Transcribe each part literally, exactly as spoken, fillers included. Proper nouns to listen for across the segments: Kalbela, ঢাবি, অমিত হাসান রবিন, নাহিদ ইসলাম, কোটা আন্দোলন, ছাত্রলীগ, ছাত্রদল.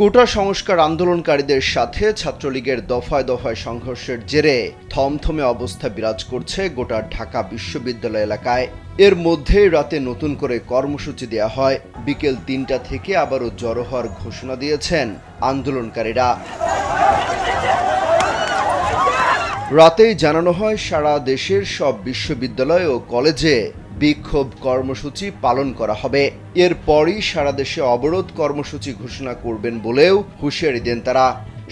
কোটা সংস্কার আন্দোলনকারীদের সাথে ছাত্রলীগের দফায় দফায় সংঘর্ষের জেরে থমথমে অবস্থা বিরাজ করছে গোটা ঢাকা বিশ্ববিদ্যালয় এলাকায়। এর মধ্যেই রাতে নতুন করে কর্মসূচি দেয়া হয়। বিকেল তিনটা থেকে আবারও জড়ো হওয়ার ঘোষণা দিয়েছেন আন্দোলনকারীরা। রাতেই জানানো হয় সারা দেশের সব বিশ্ববিদ্যালয় ও কলেজে বিক্ষোভ কর্মসূচি পালন করা হবে। এরপরই সারা দেশে অবরোধ কর্মসূচি ঘোষণা করবেন বলেও হুঁশিয়ারি দেন তারা।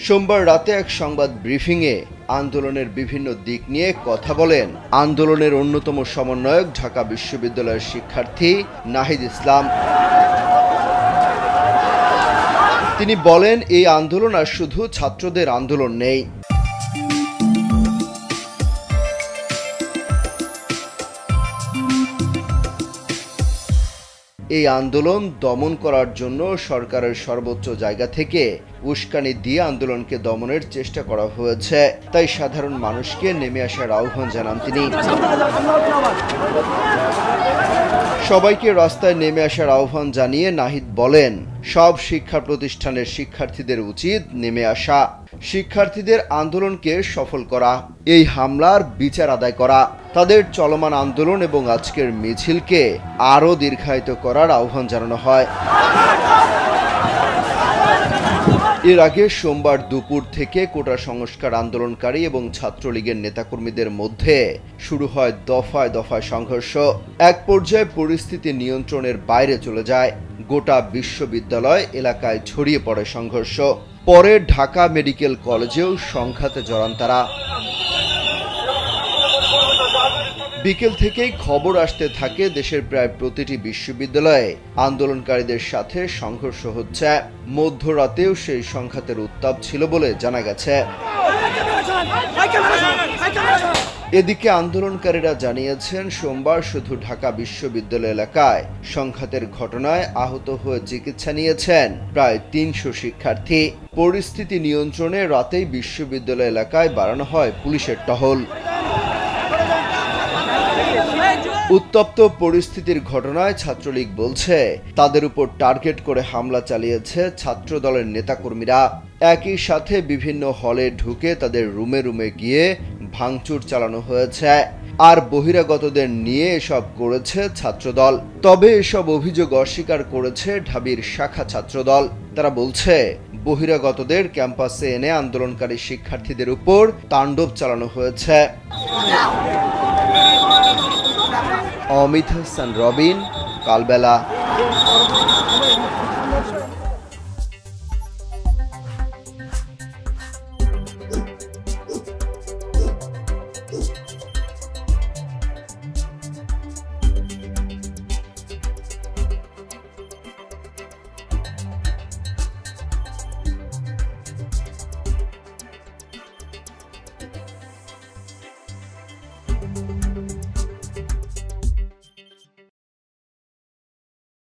সোমবার রাতে এক সংবাদ ব্রিফিংয়ে আন্দোলনের বিভিন্ন দিক নিয়ে কথা বলেন আন্দোলনের অন্যতম সমন্বয়ক ঢাকা বিশ্ববিদ্যালয়ের শিক্ষার্থী নাহিদ ইসলাম। তিনি বলেন, এই আন্দোলন আর শুধু ছাত্রদের আন্দোলন নেই। এই আন্দোলন দমন করার জন্য সরকারের সর্বোচ্চ জায়গা থেকে উস্কানি দিয়ে আন্দোলনকে দমনের চেষ্টা করা হয়েছে, তাই সাধারণ মানুষকে নেমে আসার আহ্বান জানান তিনি। সবাইকে রাস্তায় নেমে আসার আহ্বান জানিয়ে নাহিদ বলেন, সব শিক্ষা প্রতিষ্ঠানের শিক্ষার্থীদের উচিত নেমে আসা, শিক্ষার্থীদের আন্দোলনকে সফল করা, এই হামলার বিচার আদায় করা, তাদের চলমান আন্দোলন এবং আজকের মিছিলকে আরও দীর্ঘায়িত করার আহ্বান জানানো হয়। এর আগে সোমবার দুপুর থেকে কোটা সংস্কার আন্দোলনকারী এবং ছাত্রলীগের নেতাকর্মীদের মধ্যে শুরু হয় দফায় দফায় সংঘর্ষ। এক পর্যায়ে পরিস্থিতি নিয়ন্ত্রণের বাইরে চলে যায়। গোটা বিশ্ববিদ্যালয় এলাকায় ছড়িয়ে পড়ে সংঘর্ষ। পরে ঢাকা মেডিকেল কলেজেও সংঘাতে জড়ান তারা। বিকেল থেকেই খবর আসতে থাকে দেশের প্রায় প্রতিটি বিশ্ববিদ্যালয়ে আন্দোলনকারীদের সাথে সংঘর্ষ হচ্ছে। মধ্যরাতেও সেই সংঘাতের উত্তাপ ছিল বলে জানা গেছে। এদিকে আন্দোলনকারীরা জানিয়েছেন, সোমবার শুধু ঢাকা বিশ্ববিদ্যালয় এলাকায় সংঘাতের ঘটনায় আহত হয়ে চিকিৎসা নিয়েছেন প্রায় তিনশো শিক্ষার্থী। পরিস্থিতি নিয়ন্ত্রণে রাতেই বিশ্ববিদ্যালয় এলাকায় বাড়ানো হয় পুলিশের টহল। উত্তপ্ত পরিস্থিতির ঘটনায় ছাত্রলীগ বলছে, তাদের উপর টার্গেট করে হামলা চালিয়েছে ছাত্রদলের নেতাকর্মীরা। একই সাথে বিভিন্ন হলে ঢুকে তাদের রুমে রুমে গিয়ে ভাঙচুর চালানো হয়েছে, আর বহিরাগতদের নিয়ে এসব করেছে ছাত্রদল। তবে এসব অভিযোগ অস্বীকার করেছে ঢাবির শাখা ছাত্রদল। তারা বলছে, বহিরাগতদের ক্যাম্পাসে এনে আন্দোলনকারী শিক্ষার্থীদের উপর তাণ্ডব চালানো হয়েছে। অমিত হাসান রবিন, কালবেলা।